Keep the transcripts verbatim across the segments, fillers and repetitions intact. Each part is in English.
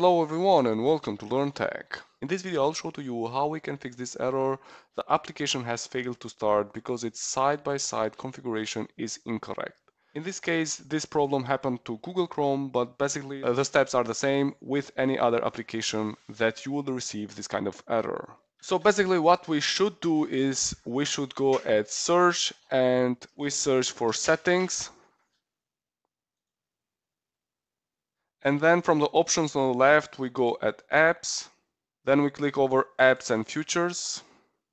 Hello everyone and welcome to LearnTech. In this video I'll show to you how we can fix this error. The application has failed to start because its side-by-side configuration is incorrect. In this case, this problem happened to Google Chrome, but basically uh, the steps are the same with any other application that you will receive this kind of error. So basically what we should do is we should go at search and we search for settings. And then from the options on the left, we go at apps. Then we click over apps and features.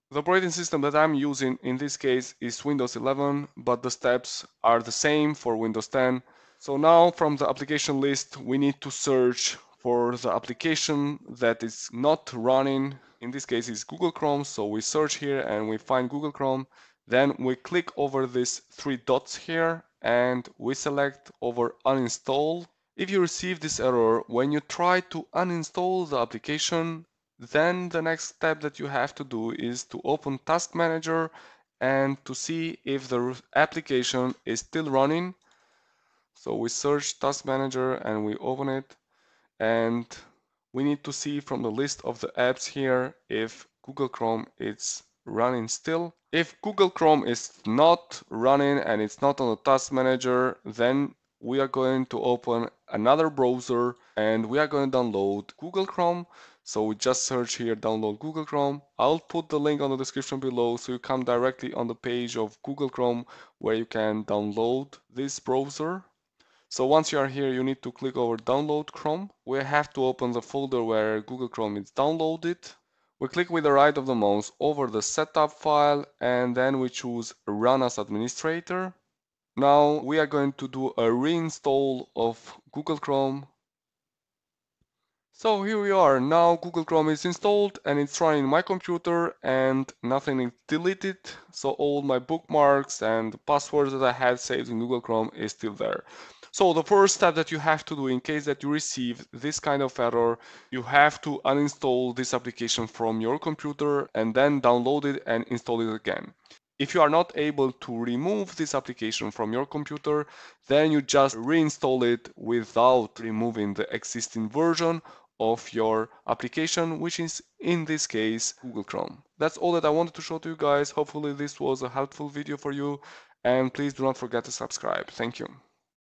The operating system that I'm using in this case is Windows eleven, but the steps are the same for Windows ten. So now from the application list, we need to search for the application that is not running. In this case is Google Chrome. So we search here and we find Google Chrome. Then we click over these three dots here and we select over uninstall. If you receive this error when you try to uninstall the application, then the next step that you have to do is to open Task Manager and to see if the application is still running. So we search Task Manager and we open it, and we need to see from the list of the apps here if Google Chrome is running still. If Google Chrome is not running and it's not on the Task Manager, then we are going to open another browser and we are going to download Google Chrome. So we just search here, download Google Chrome. I'll put the link on the description below so you come directly on the page of Google Chrome where you can download this browser. So once you are here, you need to click over download Chrome. We have to open the folder where Google Chrome is downloaded. We click with the right of the mouse over the setup file and then we choose run as administrator. Now we are going to do a reinstall of Google Chrome. So here we are. Now Google Chrome is installed and it's running my computer and nothing is deleted. So all my bookmarks and passwords that I had saved in Google Chrome is still there. So the first step that you have to do in case that you receive this kind of error, you have to uninstall this application from your computer and then download it and install it again. If you are not able to remove this application from your computer, then you just reinstall it without removing the existing version of your application, which is in this case Google Chrome. That's all that I wanted to show to you guys. Hopefully this was a helpful video for you, and please do not forget to subscribe. Thank you.